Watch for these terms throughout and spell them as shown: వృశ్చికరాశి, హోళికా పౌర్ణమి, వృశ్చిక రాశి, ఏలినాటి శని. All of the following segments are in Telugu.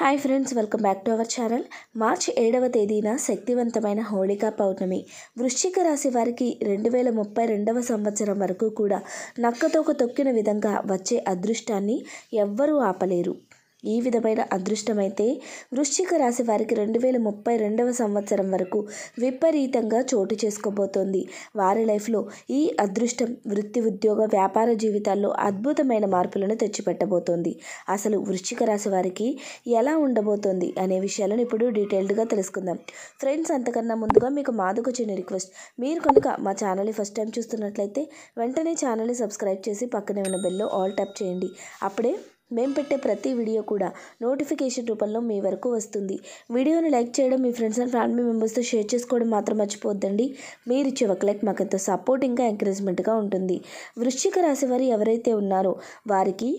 Hi friends, welcome back to our channel. మార్చి 7వ తేదీన శక్తివంతమైన హోళికా పౌర్ణమి. వృశ్చిక రాశి వారికి 2032వ సంవత్సరం వరకు కూడా నక్కతోక తొక్కిన విధంగా వచ్చే అదృష్టాన్ని ఎవ్వరూ ఆపలేరు. ఈ విధమైన అదృష్టమైతే వృశ్చిక రాశి వారికి 2032వ సంవత్సరం వరకు విపరీతంగా చోటు చేసుకోబోతోంది. వారి లైఫ్లో ఈ అదృష్టం వృత్తి, ఉద్యోగ, వ్యాపార జీవితాల్లో అద్భుతమైన మార్పులను తెచ్చిపెట్టబోతోంది. అసలు వృశ్చిక రాశి వారికి ఎలా ఉండబోతోంది అనే విషయాలను ఇప్పుడు డీటెయిల్డ్గా తెలుసుకుందాం. ఫ్రెండ్స్, అంతకన్నా ముందుగా మీకు మాదొక చిన్న రిక్వెస్ట్. మీరు కనుక మా ఛానల్ని ఫస్ట్ టైం చూస్తున్నట్లయితే వెంటనే ఛానల్ని సబ్స్క్రైబ్ చేసి పక్కనే ఉన్న బెల్లో ఆల్ ట్యాప్ చేయండి. అప్పుడే మేము పెట్టే ప్రతి వీడియో కూడా నోటిఫికేషన్ రూపంలో మీ వరకు వస్తుంది. వీడియోని లైక్ చేయడం, మీ ఫ్రెండ్స్ అండ్ ఫ్యామిలీ మెంబర్స్తో షేర్ చేసుకోవడం మాత్రం మర్చిపోద్దండి. మీరు ఇచ్చే ఒక లైక్ మాకు ఎంతో సపోర్ట్ ఇంకా ఎంకరేజ్మెంట్గా ఉంటుంది. వృశ్చిక రాశి వారు ఎవరైతే ఉన్నారో వారికి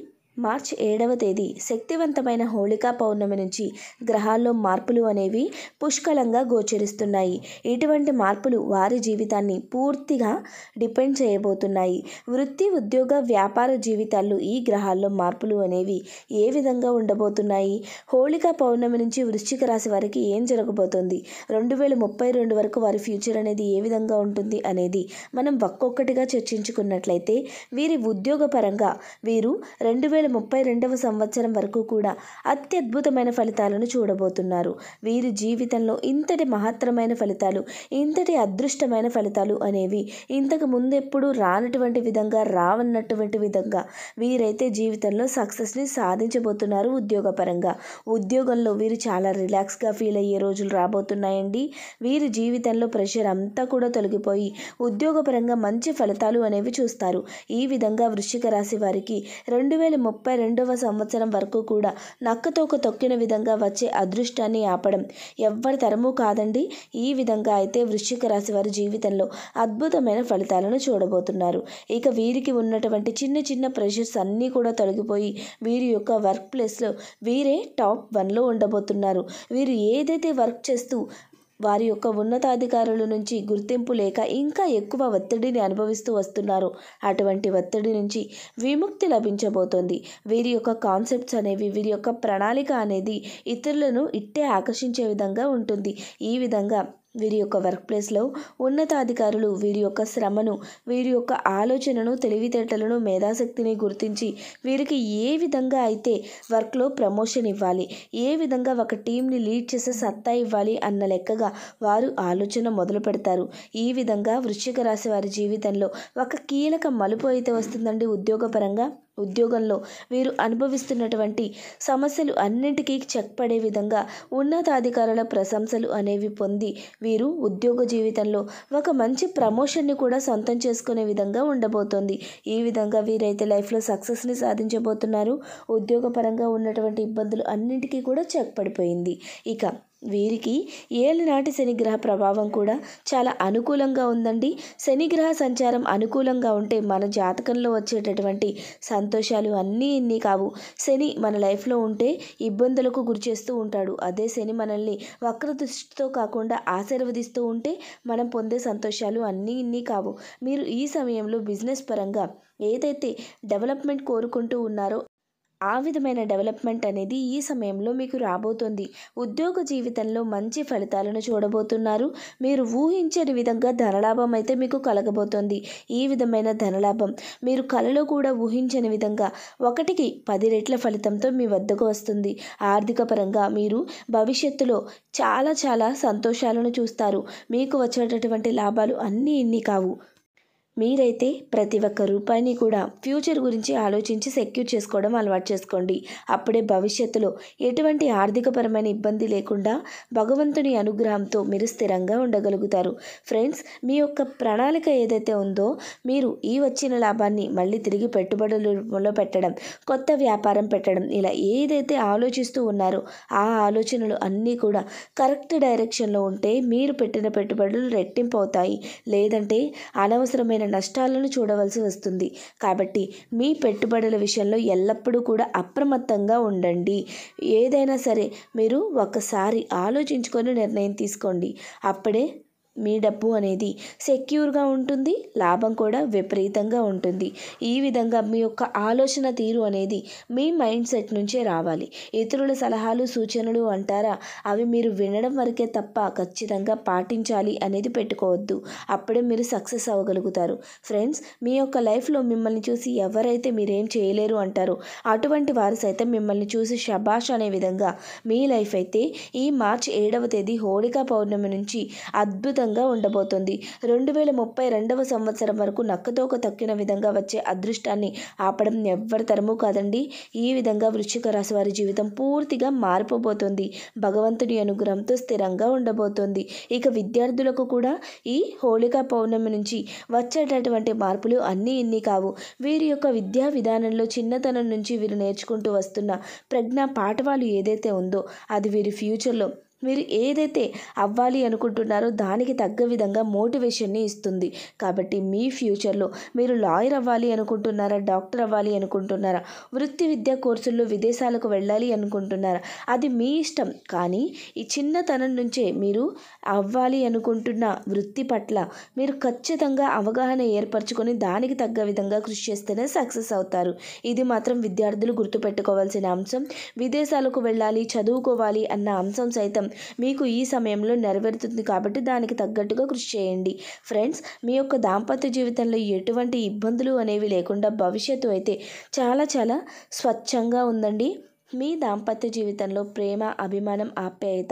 మార్చి 7వ తేదీ శక్తివంతమైన హోళికా పౌర్ణమి నుంచి గ్రహాల్లో మార్పులు అనేవి పుష్కలంగా గోచరిస్తున్నాయి. ఇటువంటి మార్పులు వారి జీవితాన్ని పూర్తిగా డిపెండ్ చేయబోతున్నాయి. వృత్తి, ఉద్యోగ, వ్యాపార జీవితాల్లో ఈ గ్రహాల్లో మార్పులు అనేవి ఏ విధంగా ఉండబోతున్నాయి, హోళికా పౌర్ణమి నుంచి వృశ్చిక రాశి వారికి ఏం జరగబోతుంది, 2032 వరకు వారి ఫ్యూచర్ అనేది ఏ విధంగా ఉంటుంది అనేది మనం ఒక్కొక్కటిగా చర్చించుకున్నట్లయితే, వీరి ఉద్యోగపరంగా వీరు 2032వ సంవత్సరం వరకు కూడా అత్యద్భుతమైన ఫలితాలను చూడబోతున్నారు. వీరి జీవితంలో ఇంతటి మహత్తరమైన ఫలితాలు, ఇంతటి అదృష్టమైన ఫలితాలు అనేవి ఇంతకు ముందెప్పుడు రానటువంటి విధంగా, రావన్నటువంటి విధంగా వీరైతే జీవితంలో సక్సెస్ని సాధించబోతున్నారు. ఉద్యోగపరంగా, ఉద్యోగంలో వీరు చాలా రిలాక్స్గా ఫీల్ అయ్యే రోజులు రాబోతున్నాయండి. వీరి జీవితంలో ప్రెషర్ అంతా కూడా తొలగిపోయి ఉద్యోగపరంగా మంచి ఫలితాలు అనేవి చూస్తారు. ఈ విధంగా వృశ్చిక రాశి వారికి 2032వ సంవత్సరం వరకు కూడా నక్కతోక తొక్కిన విధంగా వచ్చే అదృష్టాన్ని ఆపడం ఎవ్వరి తరమూ కాదండి. ఈ విధంగా అయితే వృశ్చిక రాశి వారి జీవితంలో అద్భుతమైన ఫలితాలను చూడబోతున్నారు. ఇక వీరికి ఉన్నటువంటి చిన్న చిన్న ప్రెషర్స్ అన్నీ కూడా తొలగిపోయి వీరి యొక్క వర్క్ ప్లేస్లో వీరే టాప్ 1లో ఉండబోతున్నారు. వీరు ఏదైతే వర్క్ చేస్తూ వారి యొక్క ఉన్నతాధికారుల నుంచి గుర్తింపు లేక ఇంకా ఎక్కువ ఒత్తిడిని అనుభవిస్తూ వస్తున్నారు. అటువంటి ఒత్తిడి నుంచి విముక్తి లభించబోతోంది. వీరి యొక్క కాన్సెప్ట్స్ అనేవి, వీరి యొక్క ప్రణాళిక అనేది ఇతరులను ఇట్టే ఆకర్షించే విధంగా ఉంటుంది. ఈ విధంగా వీరి యొక్క వర్క్ ప్లేస్లో ఉన్నతాధికారులు వీరి యొక్క శ్రమను, వీరి యొక్క ఆలోచనను, తెలివితేటలను, మేధాశక్తిని గుర్తించి వీరికి ఏ విధంగా అయితే వర్క్లో ప్రమోషన్ ఇవ్వాలి, ఏ విధంగా ఒక టీంని లీడ్ చేసే సత్తా ఇవ్వాలి అన్న లెక్కగా వారు ఆలోచన మొదలు పెడతారు. ఈ విధంగా వృశ్చిక రాశి వారి జీవితంలో ఒక కీలక మలుపు అయితే వస్తుందండి. ఉద్యోగపరంగా, ఉద్యోగంలో వీరు అనుభవిస్తున్నటువంటి సమస్యలు అన్నింటికీ చెక్ పడే విధంగా ఉన్నతాధికారుల ప్రశంసలు అనేవి పొంది వీరు ఉద్యోగ జీవితంలో ఒక మంచి ప్రమోషన్ని కూడా సొంతం చేసుకునే విధంగా ఉండబోతోంది. ఈ విధంగా వీరైతే లైఫ్లో సక్సెస్ని సాధించబోతున్నారు. ఉద్యోగపరంగా ఉన్నటువంటి ఇబ్బందులు అన్నింటికీ కూడా చెక్ పడిపోయింది. ఇక వీరికి ఏలినాటి శనిగ్రహ ప్రభావం కూడా చాలా అనుకూలంగా ఉందండి. శనిగ్రహ సంచారం అనుకూలంగా ఉంటే మన జాతకంలో వచ్చేటటువంటి సంతోషాలు అన్నీ ఇన్ని కావు. శని మన లైఫ్లో ఉంటే ఇబ్బందులకు గురి చేస్తూ ఉంటాడు. అదే శని మనల్ని వక్ర దృష్టితో కాకుండా ఆశీర్వదిస్తూ ఉంటే మనం పొందే సంతోషాలు అన్నీ ఇన్ని కావు. మీరు ఈ సమయంలో బిజినెస్ పరంగా ఏదైతే డెవలప్మెంట్ కోరుకుంటూ ఉన్నారో ఆ విధమైన డెవలప్మెంట్ అనేది ఈ సమయంలో మీకు రాబోతుంది. ఉద్యోగ జీవితంలో మంచి ఫలితాలను చూడబోతున్నారు. మీరు ఊహించని విధంగా ధనలాభం అయితే మీకు కలగబోతుంది. ఈ విధమైన ధనలాభం మీరు కలలో కూడా ఊహించని విధంగా 1కి 10 రెట్ల ఫలితంతో మీ వద్దకు వస్తుంది. ఆర్థిక పరంగా మీరు భవిష్యత్తులో చాలా చాలా సంతోషాలను చూస్తారు. మీకు వచ్చేటటువంటి లాభాలు అన్నీ ఇన్ని కావు. మీరైతే ప్రతి ఒక్క రూపాయిని కూడా ఫ్యూచర్ గురించి ఆలోచించి సెక్యూర్ చేసుకోవడం అలవాటు చేసుకోండి. అప్పుడే భవిష్యత్తులో ఎటువంటి ఆర్థికపరమైన ఇబ్బంది లేకుండా భగవంతుని అనుగ్రహంతో మీరు స్థిరంగా ఉండగలుగుతారు. ఫ్రెండ్స్, మీ యొక్క ప్రణాళిక ఏదైతే ఉందో మీరు ఈ వచ్చిన లాభాన్ని మళ్ళీ తిరిగి పెట్టుబడుల రూపంలో పెట్టడం, కొత్త వ్యాపారం పెట్టడం, ఇలా ఏదైతే ఆలోచిస్తూ ఉన్నారో ఆ ఆలోచనలు అన్నీ కూడా కరెక్ట్ డైరెక్షన్లో ఉంటే మీరు పెట్టిన పెట్టుబడులు రెట్టింపు అవుతాయి. లేదంటే అనవసరమైన నష్టాలను చూడవలసి వస్తుంది. కాబట్టి మీ పెట్టుబడుల విషయంలో ఎల్లప్పుడూ కూడా అప్రమత్తంగా ఉండండి. ఏదైనా సరే మీరు ఒకసారి ఆలోచించుకొని నిర్ణయం తీసుకోండి. అప్పుడే మీ డబ్బు అనేది సెక్యూర్గా ఉంటుంది, లాభం కూడా విపరీతంగా ఉంటుంది. ఈ విధంగా మీ యొక్క ఆలోచన తీరు అనేది మీ మైండ్ సెట్ నుంచే రావాలి. ఇతరుల సలహాలు సూచనలు అంటారా, అవి మీరు వినడం వరకే తప్ప ఖచ్చితంగా పాటించాలి అనేది పెట్టుకోవద్దు. అప్పుడే మీరు సక్సెస్ అవ్వగలుగుతారు. ఫ్రెండ్స్, మీ యొక్క లైఫ్లో మిమ్మల్ని చూసి ఎవరైతే మీరేం చేయలేరు అంటారో అటువంటి వారు సైతం మిమ్మల్ని చూసి శబాష్ అనే విధంగా మీ లైఫ్ అయితే ఈ మార్చి 7వ తేదీ హోళికా పౌర్ణమి నుంచి అద్భుతంగా ఉండబోతుంది. 2032వ సంవత్సరం వరకు నక్కతోక తక్కిన విధంగా వచ్చే అదృష్టాన్ని ఆపడం ఎవ్వరి తరమూ కాదండి. ఈ విధంగా వృశ్చిక రాశి వారి జీవితం పూర్తిగా మారిపోబోతుంది. భగవంతుని అనుగ్రహంతో స్థిరంగా ఉండబోతుంది. ఇక విద్యార్థులకు కూడా ఈ హోళికా పౌర్ణమి నుంచి వచ్చేటటువంటి మార్పులు అన్నీ ఇన్ని కావు. వీరి యొక్క విద్యా విధానంలో చిన్నతనం నుంచి వీరు నేర్చుకుంటూ వస్తున్న ప్రజ్ఞా పాఠవాలు ఏదైతే ఉందో అది వీరి ఫ్యూచర్లో మీరు ఏదైతే అవ్వాలి అనుకుంటున్నారో దానికి తగ్గ విధంగా మోటివేషన్ని ఇస్తుంది. కాబట్టి మీ ఫ్యూచర్లో మీరు లాయర్ అవ్వాలి అనుకుంటున్నారా, డాక్టర్ అవ్వాలి అనుకుంటున్నారా, వృత్తి విద్యా కోర్సుల్లో విదేశాలకు వెళ్ళాలి అనుకుంటున్నారా, అది మీ ఇష్టం. కానీ ఈ చిన్నతనం నుంచే మీరు అవ్వాలి అనుకుంటున్న వృత్తి పట్ల మీరు ఖచ్చితంగా అవగాహన ఏర్పరచుకొని దానికి తగ్గ విధంగా కృషి చేస్తేనే సక్సెస్ అవుతారు. ఇది మాత్రం విద్యార్థులు గుర్తుపెట్టుకోవాల్సిన అంశం. విదేశాలకు వెళ్ళాలి, చదువుకోవాలి అన్న అంశం సైతం మీకు ఈ సమయంలో నెరవేరుతుంది. కాబట్టి దానికి తగ్గట్టుగా కృషి చేయండి. ఫ్రెండ్స్, మీ యొక్క దాంపత్య జీవితంలో ఎటువంటి ఇబ్బందులు అనేవి లేకుండా భవిష్యత్తు అయితే చాలా చాలా స్వచ్ఛంగా ఉందండి. మీ దాంపత్య జీవితంలో ప్రేమ, అభిమానం, ఆప్యాయత,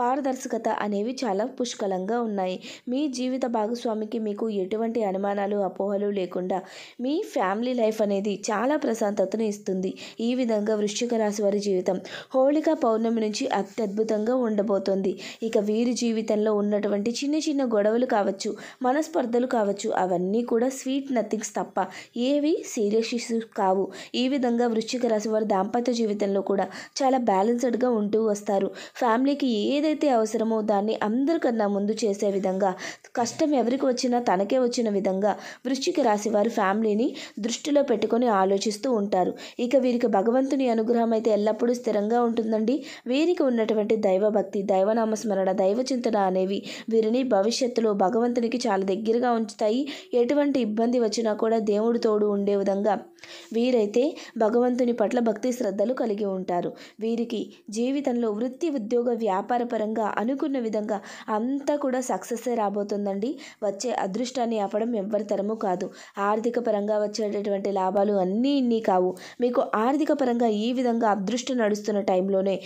పారదర్శకత అనేవి చాలా పుష్కలంగా ఉన్నాయి. మీ జీవిత భాగస్వామికి మీకు ఎటువంటి అనుమానాలు అపోహలు లేకుండా మీ ఫ్యామిలీ లైఫ్ అనేది చాలా ప్రశాంతతను ఇస్తుంది. ఈ విధంగా వృశ్చిక రాశి వారి జీవితం హోళికా పౌర్ణమి నుంచి అత్యద్భుతంగా ఉండబోతోంది. ఇక వీరి జీవితంలో ఉన్నటువంటి చిన్న చిన్న గొడవలు కావచ్చు, మనస్పర్ధలు కావచ్చు, అవన్నీ కూడా స్వీట్ నథింగ్స్ తప్ప ఏవి సీరియస్ ఇష్యూస్ కావు. ఈ విధంగా వృశ్చిక రాశి వారి దాంపత్య జీవితంలో కూడా చాలా బ్యాలెన్స్డ్గా ఉంటూ వస్తారు. ఫ్యామిలీకి ఏదైతే అవసరమో దాన్ని అందరికన్నా ముందు చేసే విధంగా, కష్టం ఎవరికి వచ్చినా తనకే వచ్చిన విధంగా వృశ్చిక రాశి వారు ఫ్యామిలీని దృష్టిలో పెట్టుకొని ఆలోచిస్తూ ఉంటారు. ఇక వీరికి భగవంతుని అనుగ్రహం అయితే ఎల్లప్పుడూ స్థిరంగా ఉంటుందండి. వీరికి ఉన్నటువంటి దైవభక్తి, దైవనామస్మరణ, దైవ చింతన అనేవి వీరిని భవిష్యత్తులో భగవంతునికి చాలా దగ్గరగా ఉంచుతాయి. ఎటువంటి ఇబ్బంది వచ్చినా కూడా దేవుడు తోడు ఉండే విధంగా వీరైతే భగవంతుని పట్ల భక్తి శ్రద్ధలు కలిగి ఉంటారు. వీరికి జీవితంలో వృత్తి, ఉద్యోగ, వ్యాపార పరంగా అనుకున్న విధంగా అంతా కూడా సక్సెస్ రాబోతుందండి. వచ్చే అదృష్టాన్ని ఆపడం ఎవ్వరి తరము కాదు. ఆర్థిక పరంగా వచ్చేటటువంటి లాభాలు అన్నీ ఇన్ని కావు. మీకు ఆర్థిక పరంగా ఈ విధంగా అదృష్టం నడుస్తున్న టైంలోనే,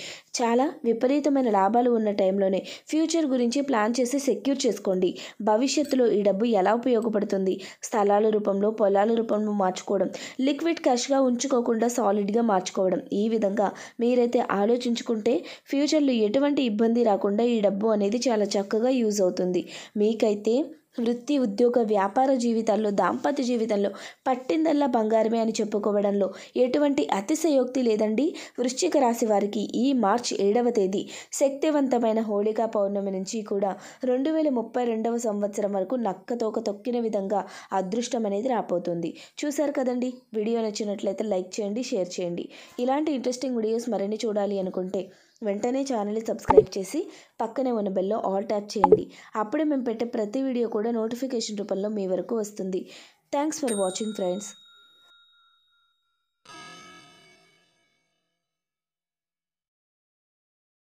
చాలా విపరీతమైన లాభాలు ఉన్న టైంలోనే ఫ్యూచర్ గురించి ప్లాన్ చేసి సెక్యూర్ చేసుకోండి. భవిష్యత్తులో ఈ డబ్బు ఎలా ఉపయోగపడుతుంది, స్థలాల రూపంలో, పొలాల రూపంలో మార్చుకోవడం, లిక్విడ్ క్యాష్గా ఉంచుకోకుండా సాలిడ్గా మార్చుకోవడం, ఈ విధంగా మీరైతే ఆలోచించుకుంటే ఫ్యూచర్లో ఎటువంటి ఇబ్బంది రాకుండా ఈ డబ్బు అనేది చాలా చక్కగా యూజ్ అవుతుంది. మీకైతే వృత్తి, ఉద్యోగ, వ్యాపార జీవితాల్లో, దాంపత్య జీవితంలో పట్టిందల్లా బంగారమే అని చెప్పుకోవడంలో ఎటువంటి అతిశయోక్తి లేదండి. వృశ్చిక రాశి వారికి ఈ మార్చి 7వ తేదీ శక్తివంతమైన హోళికా పౌర్ణమి నుంచి కూడా 2032వ సంవత్సరం వరకు నక్కతోక తొక్కిన విధంగా అదృష్టం అనేది రాబోతుంది. చూశారు కదండి, వీడియో నచ్చినట్లయితే లైక్ చేయండి, షేర్ చేయండి. ఇలాంటి ఇంట్రెస్టింగ్ వీడియోస్ మరిన్ని చూడాలి అనుకుంటే వెంటనే ఛానల్ని సబ్స్క్రైబ్ చేసి పక్కనే ఉన్న బెల్లో ఆల్ ట్యాప్ చేయండి. అప్పుడే మేము పెట్టే ప్రతి వీడియో కూడా నోటిఫికేషన్ రూపంలో మీ వరకు వస్తుంది. Thanks for watching friends.